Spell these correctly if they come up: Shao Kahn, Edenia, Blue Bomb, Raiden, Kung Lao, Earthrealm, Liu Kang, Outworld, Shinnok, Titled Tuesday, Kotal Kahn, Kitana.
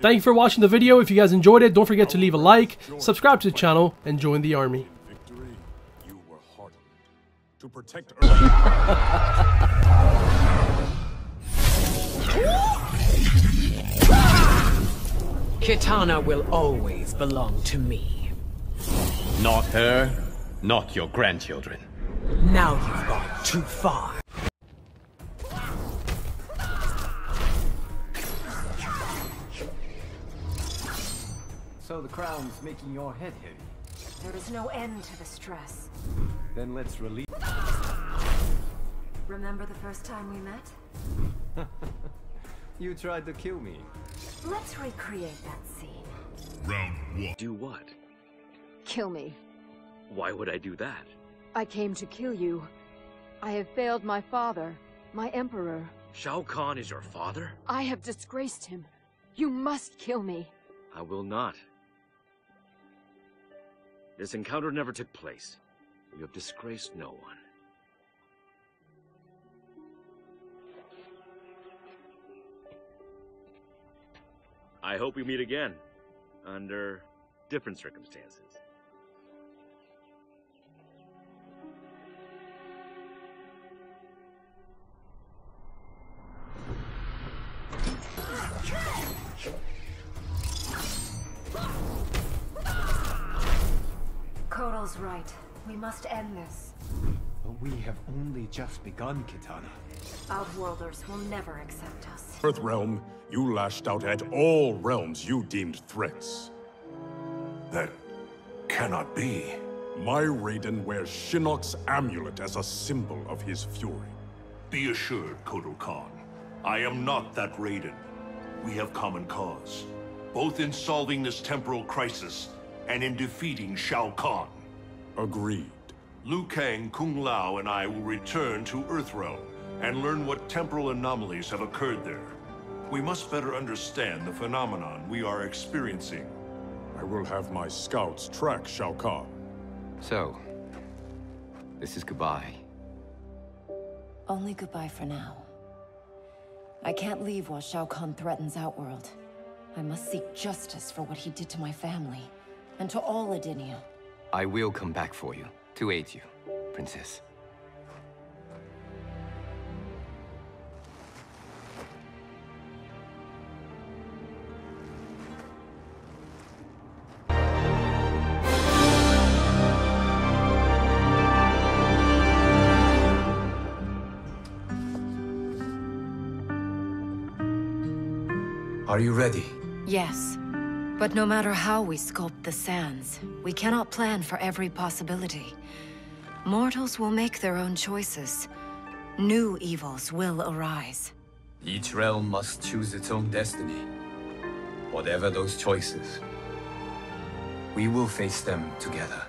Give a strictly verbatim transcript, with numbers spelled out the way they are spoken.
Thank you for watching the video. If you guys enjoyed it, don't forget to leave a like, subscribe to the channel, and join the army. Victory, you were hardened to protect Earth. Kitana will always belong to me. Not her, not your grandchildren. Now you've gone too far. So the crown's making your head heavy. There is no end to the stress. Then let's release. Remember the first time we met? You tried to kill me. Let's recreate that scene. Round one. Do what? Kill me. Why would I do that? I came to kill you. I have failed my father, my emperor. Shao Kahn is your father? I have disgraced him. You must kill me. I will not. This encounter never took place. You have disgraced no one. I hope we meet again, under different circumstances. Kotal's right. We must end this. But we have only just begun, Kitana. Outworlders will never accept us. Earthrealm, you lashed out at all realms you deemed threats. That cannot be. My Raiden wears Shinnok's amulet as a symbol of his fury. Be assured, Kotal Kahn, I am not that Raiden. We have common cause, both in solving this temporal crisis and in defeating Shao Kahn. Agreed. Liu Kang, Kung Lao, and I will return to Earthrealm and learn what temporal anomalies have occurred there. We must better understand the phenomenon we are experiencing. I will have my scouts track Shao Kahn. So, this is goodbye. Only goodbye for now. I can't leave while Shao Kahn threatens Outworld. I must seek justice for what he did to my family. And to all Edenia. I will come back for you, to aid you, Princess. Are you ready? Yes. But no matter how we sculpt the sands, we cannot plan for every possibility. Mortals will make their own choices. New evils will arise. Each realm must choose its own destiny. Whatever those choices, we will face them together.